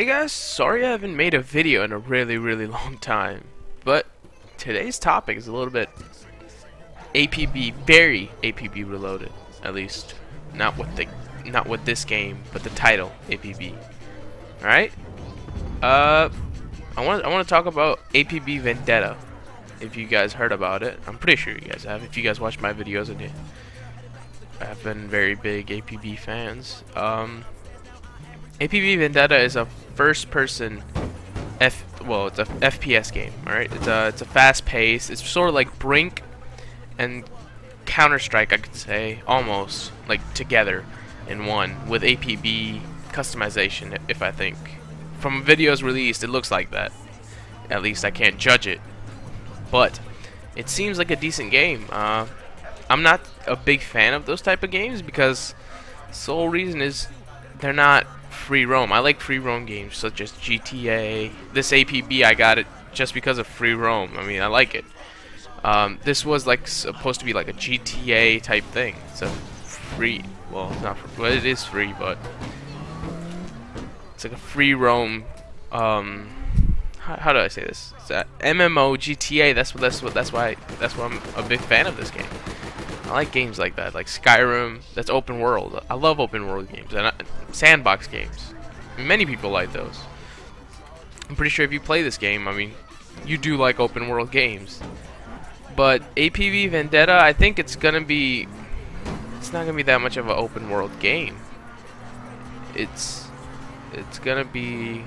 Hey guys, sorry I haven't made a video in a really long time, but today's topic is a little bit APB, very APB Reloaded, at least not with this game, but the title APB. All right, I want to talk about APB Vendetta. If you guys heard about it, I'm pretty sure you guys have. If you guys watch my videos, I've been very big APB fans. APB Vendetta is a first-person it's a FPS game. All right, it's a fast pace. It's sort of like Brink and Counter-Strike, I could say, almost like together in one with APB customization. If I think from videos released, it looks like that. At least I can't judge it, but it seems like a decent game. I'm not a big fan of those type of games because the sole reason is they're not free roam. I like free roam games such as GTA. This APB, I got it just because of free roam. I mean, I like it. This was like supposed to be like a GTA type thing. It's a free, well, it's not free, well, it is free, but it's like a free roam. How do I say this? It's a MMO GTA. That's why I'm a big fan of this game. I like games like that, like Skyrim. That's open world. I love open world games and sandbox games. Many people like those. I'm pretty sure if you play this game, I mean, you do like open world games. But APB Vendetta, I think it's not gonna be that much of an open world game. It's gonna be.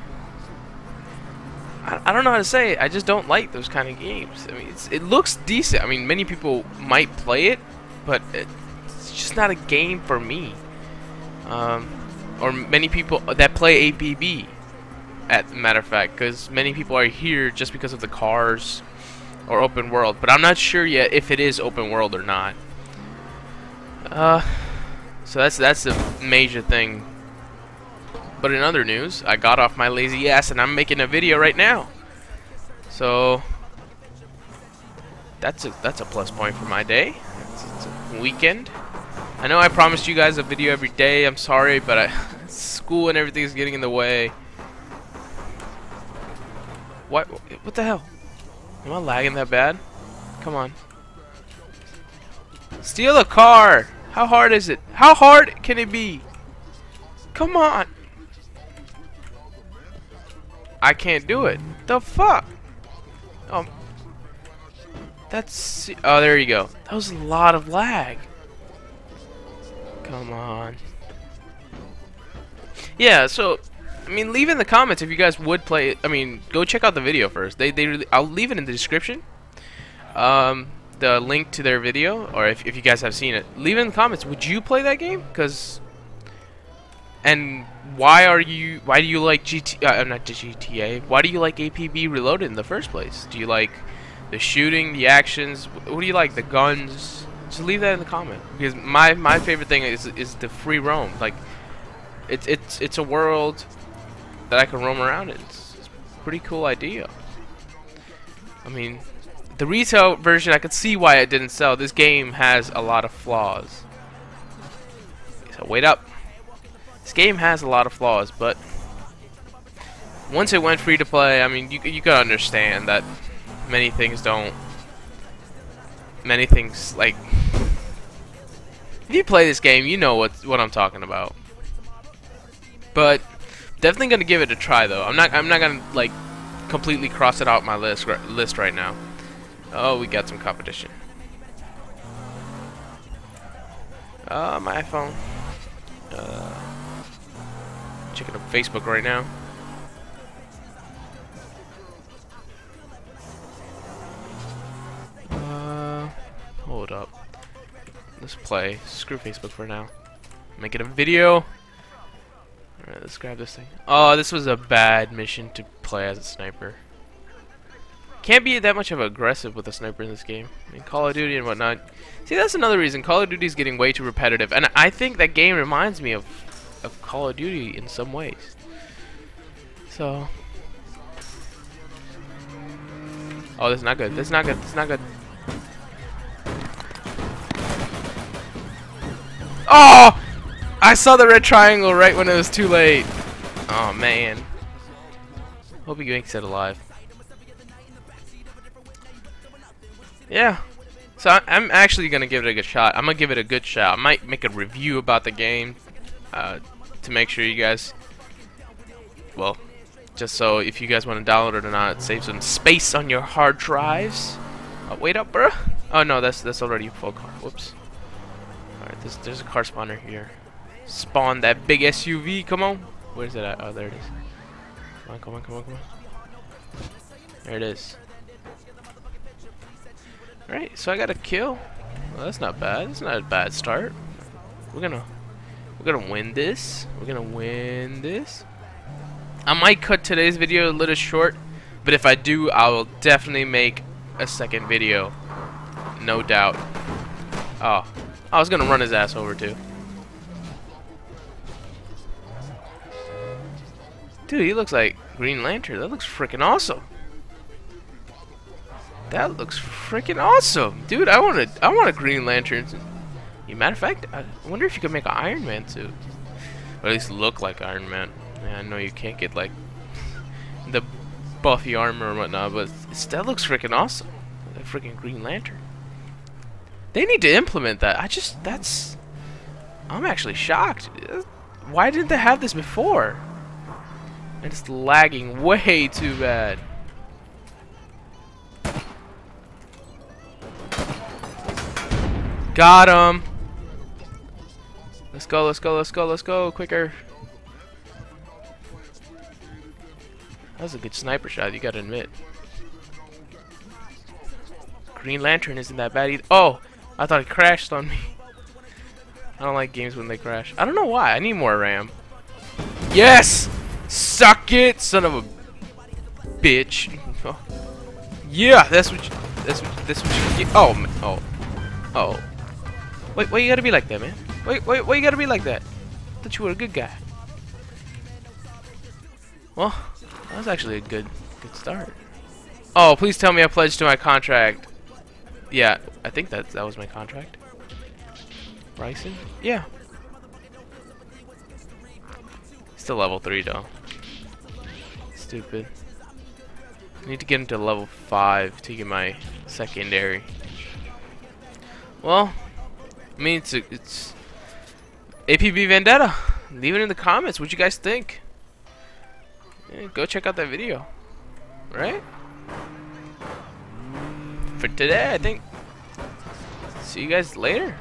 I don't know how to say it. I just don't like those kind of games. I mean, it looks decent. I mean, many people might play it, but it's just not a game for me. Or many people that play APB, as a matter of fact, because many people are here just because of the cars or open world. But I'm not sure yet if it is open world or not. So that's the major thing. But in other news, I got off my lazy ass and I'm making a video right now. So that's a plus point for my day. It's a weekend. I know I promised you guys a video every day. I'm sorry, but school and everything is getting in the way. What the hell? Am I lagging that bad? Come on. Steal a car. How hard is it? How hard can it be? Come on. I can't do it. The fuck? Oh, there you go. That was a lot of lag. Come on. Yeah, so I mean, leave in the comments if you guys would play it. I mean, go check out the video first. I'll leave it in the description. The link to their video, or if you guys have seen it, leave it in the comments. Would you play that game? And why do you like GTA, not GTA, why do you like APB Reloaded in the first place? Do you like the shooting, the actions, what do you like, the guns? Just leave that in the comment, because my favorite thing is the free roam. Like, it's a world that I can roam around in. It's a pretty cool idea. I mean, the retail version, I could see why it didn't sell. This game has a lot of flaws. So wait up. This game has a lot of flaws, but once it went free to play, I mean, you gotta understand that many things like, if you play this game, you know what I'm talking about. But definitely gonna give it a try though. I'm not gonna like completely cross it out my list right now. Oh, we got some competition. Oh, my iPhone. Checking up Facebook right now. Hold up. Let's play. Screw Facebook for now. Making a video. Alright, let's grab this thing. Oh, this was a bad mission to play as a sniper. Can't be that much of aggressive with a sniper in this game. I mean, Call of Duty and whatnot. See, that's another reason. Call of Duty is getting way too repetitive. And I think that game reminds me of Call of Duty in some ways. So, oh, that's not good. That's not good. That's not good. Oh! I saw the red triangle right when it was too late. Oh man. Hope he makes it alive. Yeah. So I'm actually gonna give it a good shot. I'm gonna give it a good shot. I might make a review about the game to make sure you guys, well, just so if you guys want to download it or not, save some space on your hard drives. Oh, wait up, bruh. Oh no, that's already a full car. Whoops. All right, there's a car spawner here. Spawn that big SUV. Come on. Where's it at? Oh, there it is. Come on, come on, come on, come on. There it is. Alright, so I got a kill. Well, that's not bad. That's not a bad start. We're gonna win this. We're gonna win this. I might cut today's video a little short, but if I do, I will definitely make a second video. No doubt. Oh, I was gonna run his ass over too. Dude, he looks like Green Lantern. That looks freaking awesome. That looks freaking awesome, dude! I want a Green Lantern. As a matter of fact, I wonder if you could make an Iron Man suit, or at least look like Iron Man. Yeah, I know you can't get like the buffy armor and whatnot, but that looks freaking awesome. That freaking Green Lantern. They need to implement that. I'm actually shocked. Why didn't they have this before? And it's lagging way too bad. Got him! Let's go, let's go, let's go, let's go, quicker! That was a good sniper shot, you gotta admit. Green Lantern isn't that bad either. Oh! I thought it crashed on me. I don't like games when they crash. I don't know why, I need more RAM. Yes! Suck it, son of a bitch! Oh. Yeah, that's what you get. Oh, man. Oh. Oh. Wait, why you gotta be like that, man? Wait, why you gotta be like that? I thought you were a good guy. Well, that was actually a good start. Oh, please tell me I pledged to my contract. Yeah, I think that was my contract. Bryson? Yeah. Still level 3 though. Stupid. I need to get him to level 5 to get my secondary. Well, I mean, it's APB Vendetta. Leave it in the comments. What you guys think? Yeah, go check out that video. Right? For today, I think. See you guys later.